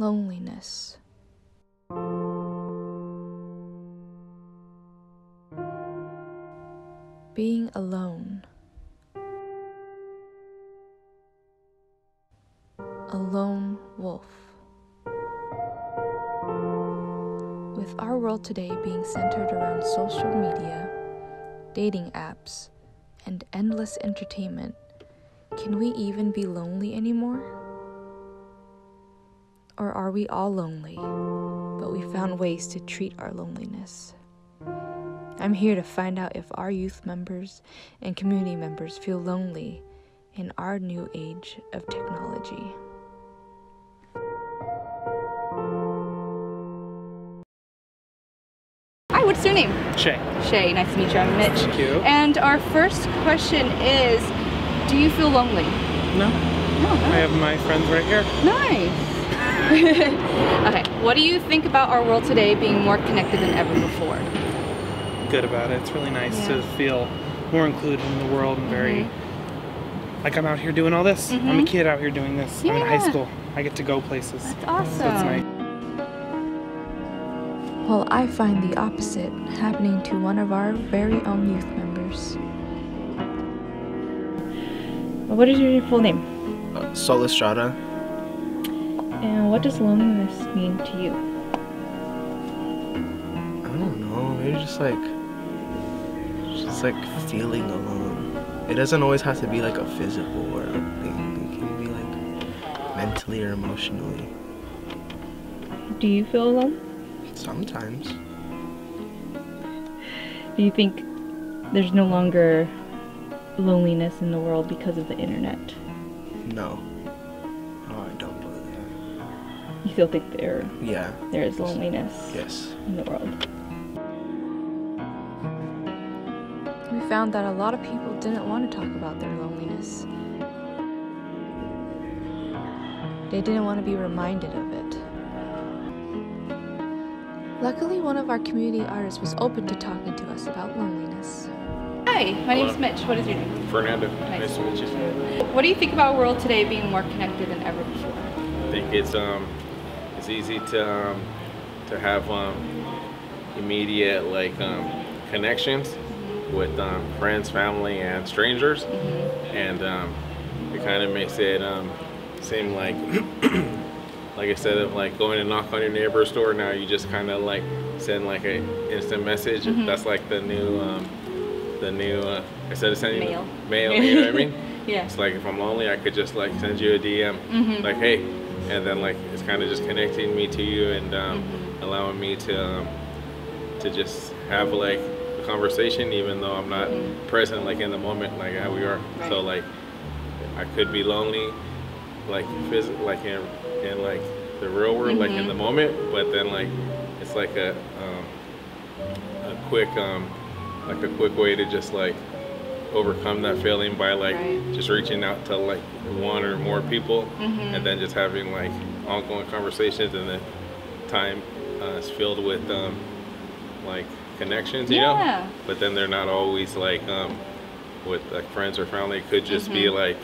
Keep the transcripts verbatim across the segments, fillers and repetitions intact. loneliness. Being alone. A lone wolf. With our world today being centered around social media, dating apps, and endless entertainment, can we even be lonely anymore? Or are we all lonely, but we found ways to treat our loneliness? I'm here to find out if our youth members and community members feel lonely in our new age of technology. Hi, what's your name? Shay. Shay, nice to meet you. I'm Mitch. Thank you. And our first question is, do you feel lonely? No. No. no. I have my friends right here. Nice. Okay, what do you think about our world today being more connected than ever before? Good about it. It's really nice yeah. to feel more included in the world and very mm-hmm. like I'm out here doing all this. Mm-hmm. I'm a kid out here doing this. Yeah. I'm in high school. I get to go places. That's awesome. So it's nice. Well, I find the opposite happening to one of our very own youth members. What is your full name? Uh, Xol Estrada. And what does loneliness mean to you? I don't know. Maybe just like. It's like feeling alone. It doesn't always have to be like a physical or a thing. It can be like mentally or emotionally. Do you feel alone? Sometimes. Do you think there's no longer loneliness in the world because of the internet? No. No, I don't believe that. You still think there? Yeah. There is loneliness. Yes. In the world. Found that a lot of people didn't want to talk about their loneliness. They didn't want to be reminded of it. Luckily, one of our community artists was open to talking to us about loneliness. Hi, my name's Mitch. What is your name? Fernando. Nice, nice to meet you. What do you think about our world today being more connected than ever before? I think it's um, it's easy to um, to have um, immediate like um, connections with um, friends, family, and strangers, mm-hmm. and um, it kind of makes it um, seem like, like instead of like going and knock on your neighbor's door, now you just kind of like send like an instant message. Mm-hmm. That's like the new, um, the new uh, instead of sending mail, mail you know what I mean? Yeah. It's like if I'm lonely, I could just like send you a D M, mm-hmm. like hey, and then like it's kind of just connecting me to you and um, mm-hmm. allowing me to um, to just have like. Conversation even though I'm not mm-hmm. present like in the moment like how we are right. So like I could be lonely like phys- like in, in like the real world mm-hmm. like in the moment, but then like it's like a um, a quick um, like a quick way to just like overcome that feeling by like right. just reaching out to like one or more people mm-hmm. and then just having like ongoing conversations, and then time uh, is filled with um, like connections, you yeah. know, but then they're not always like um with like friends or family. It could just mm-hmm. be like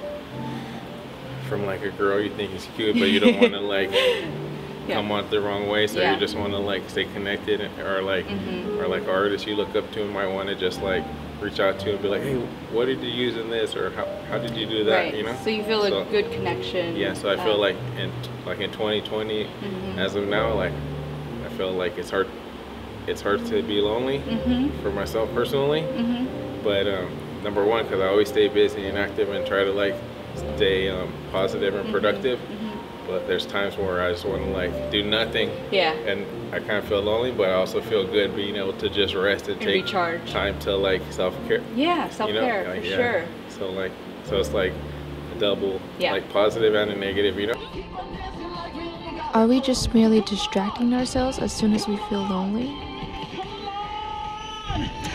from like a girl you think is cute, but you don't want to like yeah. come on the wrong way, so yeah. you just want to like stay connected, or like mm-hmm. or like artists you look up to and might want to just like reach out to and be like, hey, what did you use in this, or how, how did you do that, right. you know? So you feel so, a good connection. Yeah, so I um, feel like in like in twenty twenty mm-hmm. as of now, like I feel like it's hard. It's hard to be lonely mm-hmm. for myself personally, mm-hmm. but um, number one, because I always stay busy and active and try to like stay um, positive and mm-hmm. productive, mm-hmm. but there's times where I just want to like do nothing. Yeah. And I kind of feel lonely, but I also feel good being able to just rest and, and take recharge. Time to like self-care. Yeah, self-care, you know? Like, for yeah. sure. So like, so it's like a double, yeah. like positive and a negative, you know? Are we just merely distracting ourselves as soon as we feel lonely?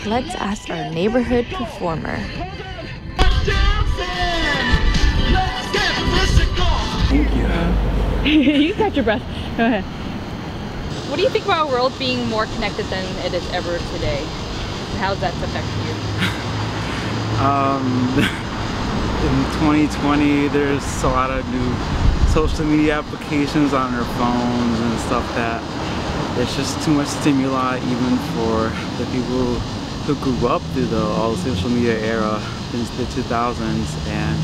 Let's ask our neighborhood performer. Yeah. You got your breath. Go ahead. What do you think about our world being more connected than it is ever today? How's that affecting you? Um, in twenty twenty, there's a lot of new social media applications on their phones and stuff that it's just too much stimuli even for the people who grew up through the all the social media era since the two thousands, and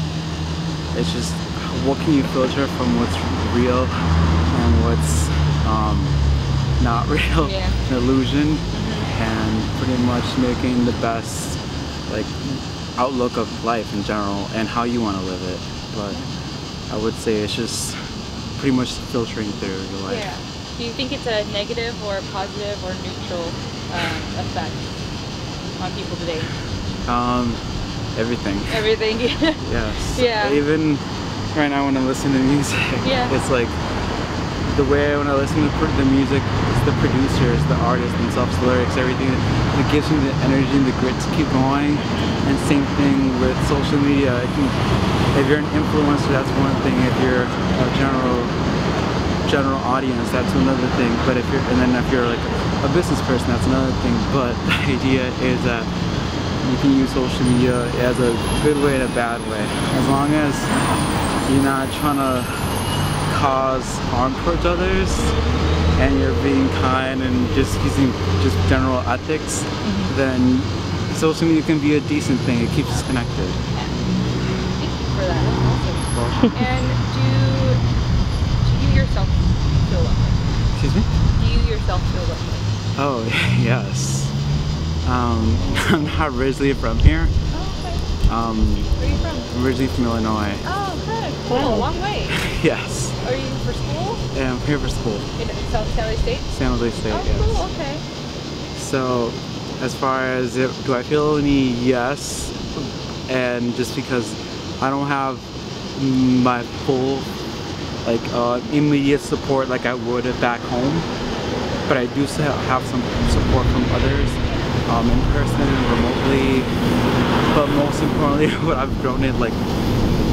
it's just what can you filter from what's real and what's um, not real, yeah. An illusion, and pretty much making the best like outlook of life in general and how you want to live it. But I would say it's just pretty much filtering through your life. Yeah. Do you think it's a negative or a positive or neutral uh, effect on people today? Um, everything. Everything. Yes. Yeah. Even right now when I listen to music, yeah. It's like the way when I listen to the music, it's the producers, the artists themselves, the lyrics, everything that gives me the energy and the grit to keep going. And same thing with social media. I think if you're an influencer, that's one thing. If you're a general general audience, that's another thing. But if you're, and then if you're like a business person, that's another thing. But the idea is that you can use social media as a good way and a bad way, as long as you're not trying to cause harm towards others and you're being kind and just using just general ethics, mm-hmm. Then social media can be a decent thing. It keeps us connected. Thank you for that. That's awesome. And do, do you yourself feel lonely? Excuse me? Do you yourself feel lonely? Oh, yes. Um, I'm not originally from here. Um, Where are you from? Originally from Illinois. Oh, good. Cool. Wow. Long way. Yes. Are you for school? Yeah, I'm here for school. In South San Jose State? San Jose State, oh, yes. Cool, okay. So, as far as it, do I feel lonely? Yes. And just because I don't have my full, like, uh, immediate support like I would back home, but I do have some support from others, um, in person, remotely. But most importantly, what I've grown in, like,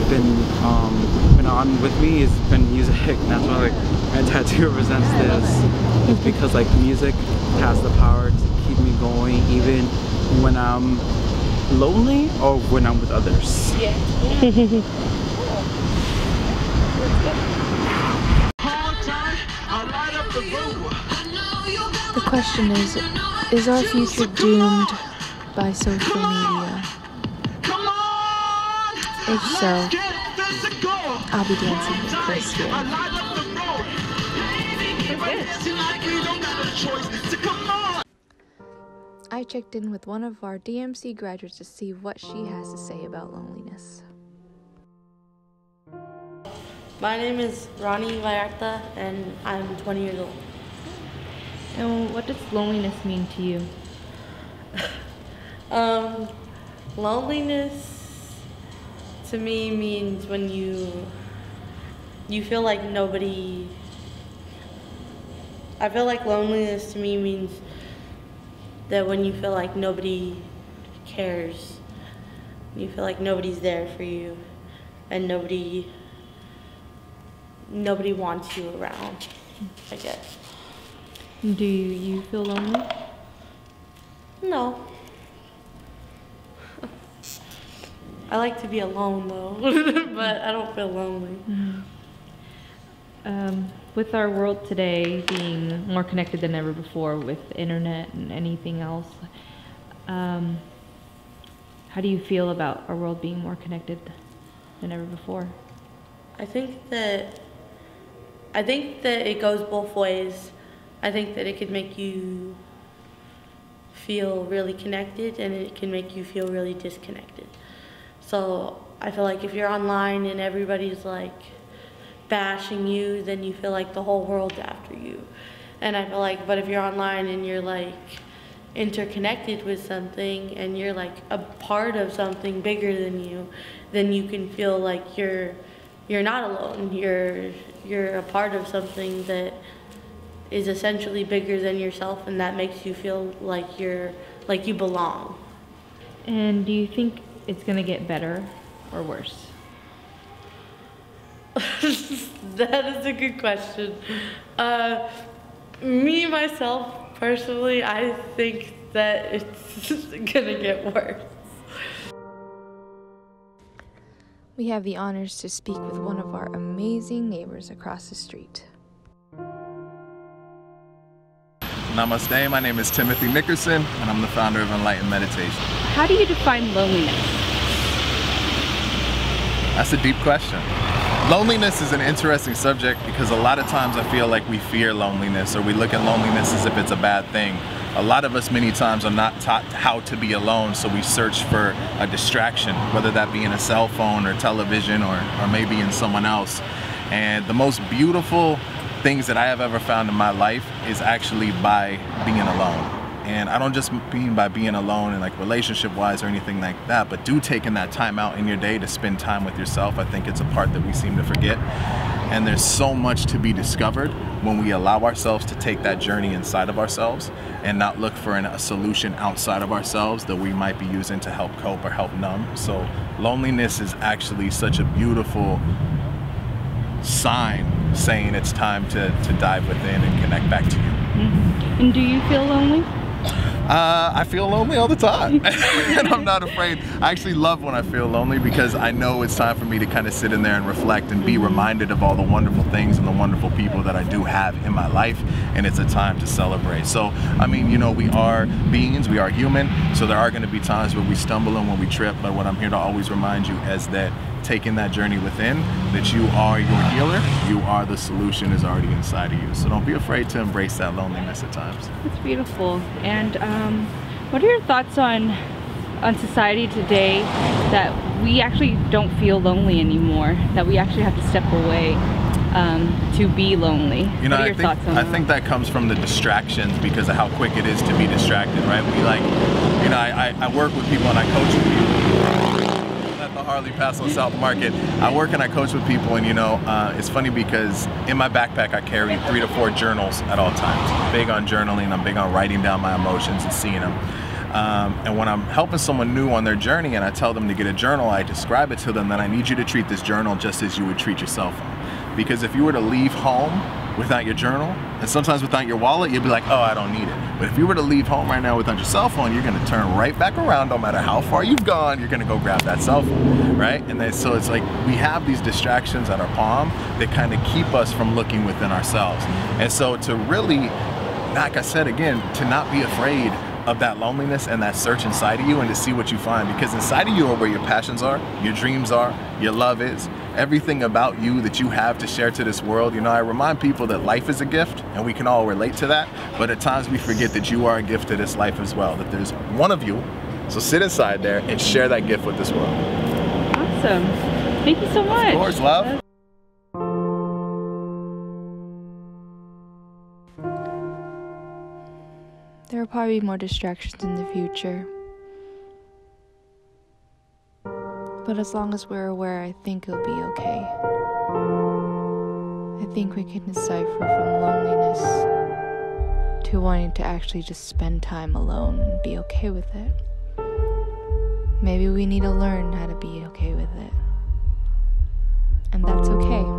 been um, been on with me has been music. And that's why, like, my tattoo represents this. It's because, like, music has the power to keep me going, even when I'm lonely or when I'm with others. Yeah. Yeah. The question is: is our future doomed by social media? If so, I'll be dancing with Chris here. I checked in with one of our D M C graduates to see what she has to say about loneliness. My name is Ronnie Vallarta, and I'm twenty years old. And what does loneliness mean to you? um, loneliness... to me means when you you feel like nobody. I feel like loneliness to me means that when you feel like nobody cares, you feel like nobody's there for you, and nobody nobody wants you around, I guess. Do you feel lonely? No. I like to be alone though, but I don't feel lonely. Mm-hmm. um, with our world today being more connected than ever before with internet and anything else, um, how do you feel about our world being more connected than ever before? I think that, I think that it goes both ways. I think that it could make you feel really connected and it can make you feel really disconnected. So I feel like if you're online and everybody's like bashing you, then you feel like the whole world's after you. And I feel like, but if you're online and you're like interconnected with something and you're like a part of something bigger than you, then you can feel like you're you're not alone. You're you're a part of something that is essentially bigger than yourself, and that makes you feel like you're like you belong. And do you think it's gonna get better or worse? That is a good question. Uh, me, myself, personally, I think that it's gonna get worse. we have the honors to speak with one of our amazing neighbors across the street. Namaste, my name is Timothy Nickerson, and I'm the founder of Enlightened Meditation. How do you define loneliness? That's a deep question. Loneliness is an interesting subject because a lot of times I feel like we fear loneliness, or we look at loneliness as if it's a bad thing. A lot of us many times are not taught how to be alone, so we search for a distraction, whether that be in a cell phone or television or, or maybe in someone else. And the most beautiful things that I have ever found in my life is actually by being alone. And I don't just mean by being alone and like relationship wise or anything like that, but do taking that time out in your day to spend time with yourself. I think it's a part that we seem to forget. And there's so much to be discovered when we allow ourselves to take that journey inside of ourselves and not look for an, a solution outside of ourselves that we might be using to help cope or help numb. So loneliness is actually such a beautiful sign saying it's time to, to dive within and connect back to you. Mm-hmm. And do you feel lonely? Uh, I feel lonely all the time, and I'm not afraid. I actually love when I feel lonely because I know it's time for me to kind of sit in there and reflect and be reminded of all the wonderful things and the wonderful people that I do have in my life, and it's a time to celebrate. So, I mean, you know, we are beings, we are human, so there are going to be times where we stumble and when we trip, but what I'm here to always remind you is that taking that journey within, that you are your healer, you are the solution is already inside of you. So don't be afraid to embrace that loneliness at times. It's beautiful. And um, what are your thoughts on on society today that we actually don't feel lonely anymore, that we actually have to step away Um, to be lonely? You know, what are your I think, thoughts on that? I think that comes from the distractions because of how quick it is to be distracted, right? We like, you know, I, I, I work with people and I coach with people at the Harley Paso South Market. I work and I coach with people, and you know, uh, it's funny because in my backpack I carry three to four journals at all times. I'm big on journaling, I'm big on writing down my emotions and seeing them. Um, and when I'm helping someone new on their journey and I tell them to get a journal, I describe it to them that I need you to treat this journal just as you would treat your cell phone. Because if you were to leave home without your journal, and sometimes without your wallet, you'd be like, oh, I don't need it. But if you were to leave home right now without your cell phone, you're gonna turn right back around, no matter how far you've gone, you're gonna go grab that cell phone, right? And then, so it's like, we have these distractions at our palm that kind of keep us from looking within ourselves. And so to really, like I said again, to not be afraid of that loneliness and that search inside of you and to see what you find, because inside of you are where your passions are, your dreams are, your love is, everything about you that you have to share to this world. You know, I remind people that life is a gift and we can all relate to that, but at times we forget that you are a gift to this life as well, that there's one of you. So sit inside there and share that gift with this world. Awesome. Thank you so much. Of course, love. There will probably be more distractions in the future, but as long as we're aware, I think it'll be okay. I think we can decipher from loneliness to wanting to actually just spend time alone and be okay with it. Maybe we need to learn how to be okay with it, and that's okay.